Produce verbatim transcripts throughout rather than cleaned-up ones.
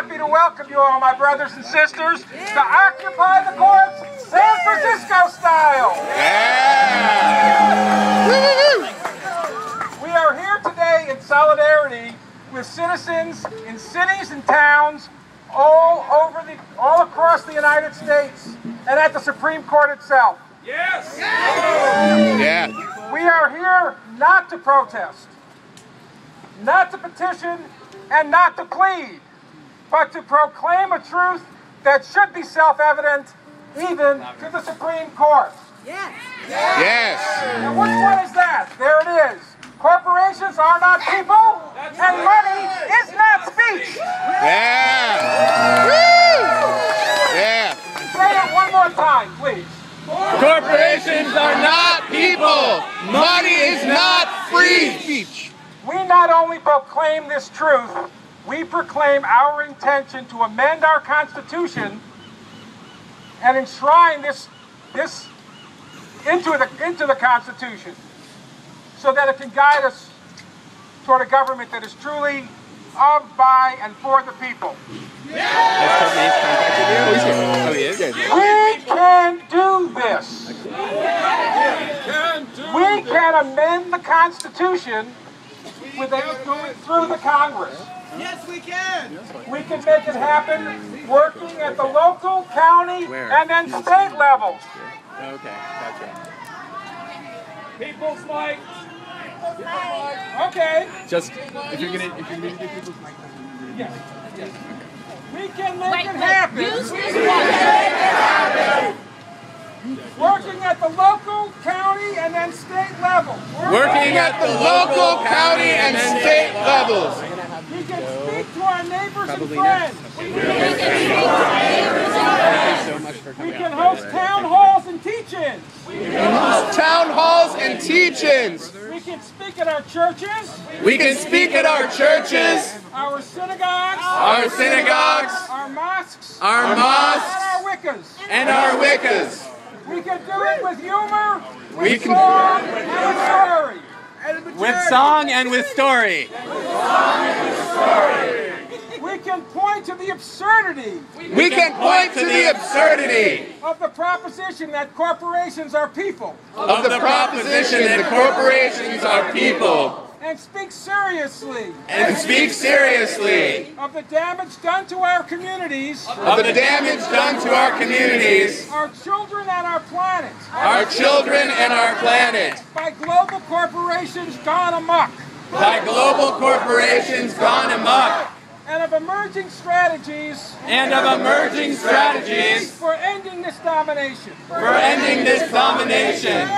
happy to welcome you all, my brothers and sisters, to Occupy the Courts, San Francisco style. Yeah. We are here today in solidarity with citizens in cities and towns all over the, all across the United States and at the Supreme Court itself. Yes. Yes. Yeah. We are here not to protest, not to petition, and not to plead, but to proclaim a truth that should be self-evident even to the Supreme Court. Yes. Yes. Yes. Now which one is that? There it is. Corporations are not people, and money is not speech. Yeah. Yeah. Say it one more time, please. Corporations are not people. Money is not free speech. We not only proclaim this truth, we proclaim our intention to amend our Constitution and enshrine this, this into, the, into the Constitution so that it can guide us toward a government that is truly of, by, and for the people. We can do this. We can amend the Constitution without going through the Congress. Yes, we can. We can make it happen working at the local, county, and then state level. Okay, gotcha. People's rights. Okay. Just if you're gonna, if you're gonna do people's rights. Yes. Yes. We can make it happen. Use this one. Working at the local, county, and then state level. Working, Working at the local, county, and state levels. We can speak to our neighbors and friends. We can speak to our neighbors and friends. We can host town halls and teach-ins. We can host town halls and teach-ins. We can speak at our churches. We can speak at our churches. Our synagogues. Our synagogues. Our mosques. Our mosques. And our wickas. And our wickas. We can do it with humor, with we can song, do it with and with story. With song and with story. We can point to the absurdity. We, we can, can point, point to the absurdity of the proposition that corporations are people. Of, of the, the proposition that corporations are people. And speak seriously. And speak seriously of the damage done to our communities. Of the damage done to our communities. Our children and our planet. Our children and our planet. By global corporations gone amok. By global corporations gone amok. And of emerging strategies. And of emerging strategies for ending this domination. For ending this domination.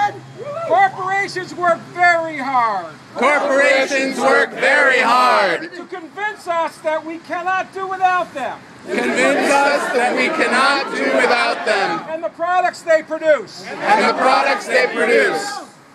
Corporations work very hard. Corporations work very hard to convince us that we cannot do without them. Convince us that we cannot do without them. And the products they produce. And the products they produce.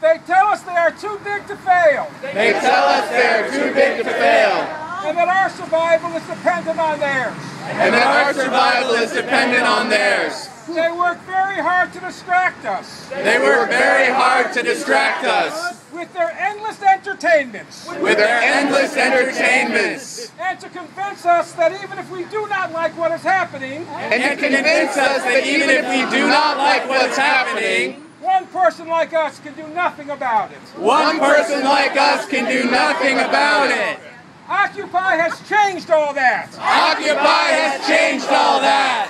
They tell us they are too big to fail. They tell us they are too big to fail. And that our survival is dependent on theirs. And that our survival is dependent on theirs. They work very hard to distract us. They work very hard to distract us. With their endless entertainments. With their endless entertainments. And to convince us that even if we do not like what is happening. And to convince us that even if we do not like what's happening. One person like us can do nothing about it. One person like us can do nothing about it. Occupy has changed all that. Occupy has changed all that.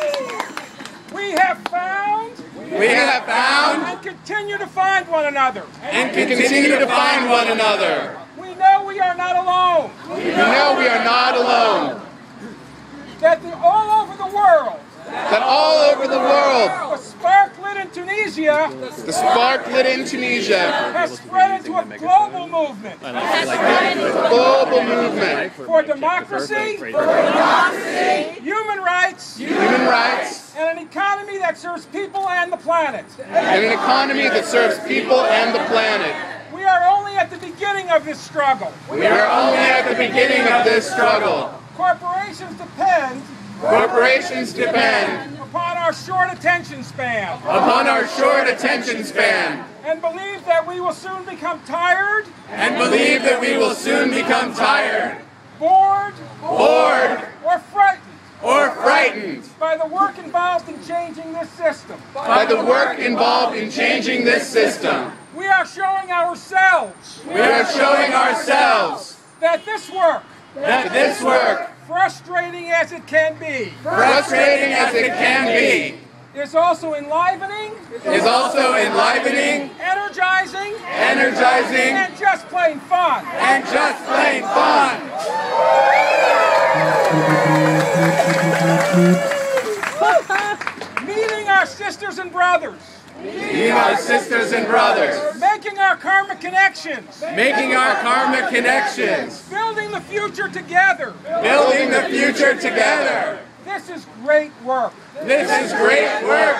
Woo! We have found. We have found. And continue to find one another. And continue to find one another. We know we are not alone. We know we are not alone. That the, all over the world. That all over the world. Tunisia, the spark lit in Tunisia has spread into a global movement. Global movement for democracy, for democracy, human rights, human rights, and an economy that serves people and the planet. And an economy that serves people and the planet. We are only at the beginning of this struggle. We are only at the beginning of this struggle. Corporations depend. Corporations depend upon our our short attention span. Upon our short attention span. And believe that we will soon become tired. And believe that we will soon become tired. Bored. Bored. Or frightened. Or frightened. By the work involved in changing this system. By the work involved in changing this system. We are showing ourselves. We are showing ourselves. That this work. That this work. Frustrating as it can be. Frustrating as it can be. Is also enlivening. Is also enlivening. Energizing. Energizing. And just plain fun. And just plain fun. Meeting our sisters and brothers. Meeting our sisters and brothers. Making our karma connections. Making our karma connections. Building the future together. Building the future together. This is great work. This is great work.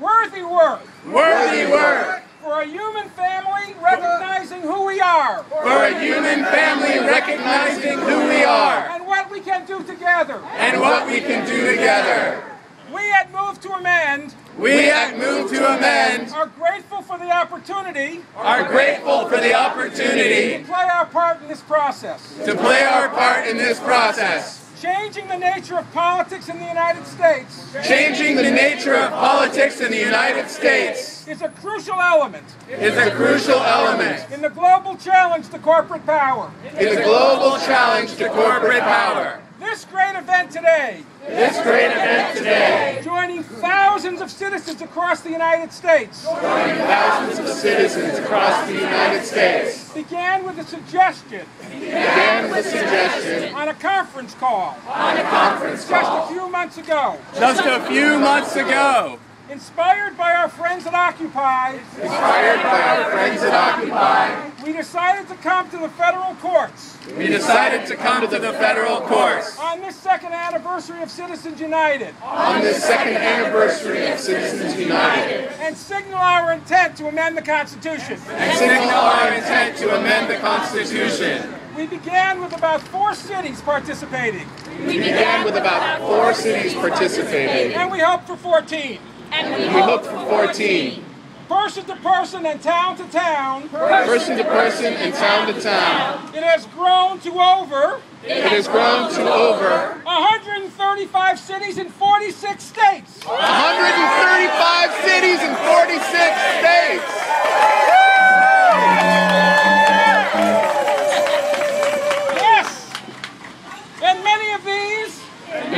Worthy work. Worthy work. For a human family recognizing who we are. For a human family recognizing who we are. And what we can do together. And what we can do together. We at Move to Amend. We at Move to Amend are grateful for the opportunity. Are grateful for the opportunity to play our part in this process. To play our part in this process. Changing the nature of politics in the United States. Changing the nature of politics in the United States is a crucial element. Is a crucial element in the global challenge to corporate power. In the global challenge to corporate power. This great event today. This great event today. Joining thousands of citizens across the United States. Joining thousands of citizens across the United States. Began with a suggestion. Began with a suggestion. On a conference call. On a conference call. Just a few months ago. Just a few months ago. Inspired by our friends at Occupy. Inspired by our friends at Occupy. We decided to come to the federal courts. We decided to come to the federal courts. On this second anniversary of Citizens United. On this second anniversary of Citizens United. And signal our intent to amend the Constitution. And signal our intent to amend the Constitution. We began with about four cities participating. We began with about four cities participating. And we hope for fourteen. And we, we hope for fourteen. Person to person and town to town. Person to person and town to town. It has grown to over. It has grown to over. one hundred thirty-five cities in forty-six states. one hundred thirty-five cities in forty-six states.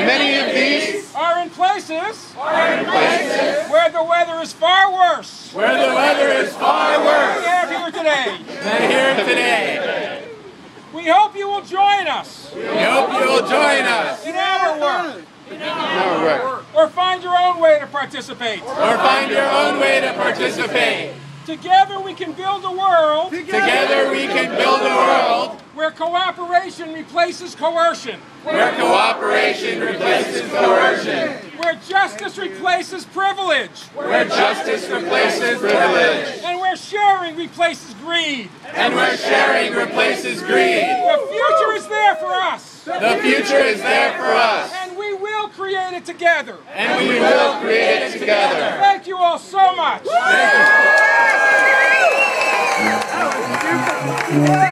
Many of these are in places, are in places where the weather is far worse. Where the weather is far worse. We have here today. Than here today. We hope you will join us. We hope you will join us in our work. In our work. Or find your own way to participate. Or find your own way to participate. Together we can build a world. Together we can build a world. Where cooperation replaces coercion. Where cooperation replaces coercion. Where justice replaces privilege. Where justice replaces privilege. And where sharing replaces greed. And where sharing replaces greed. The future is there for us. The future is there for us. And we will create it together. And we will create it together. Thank you all so much.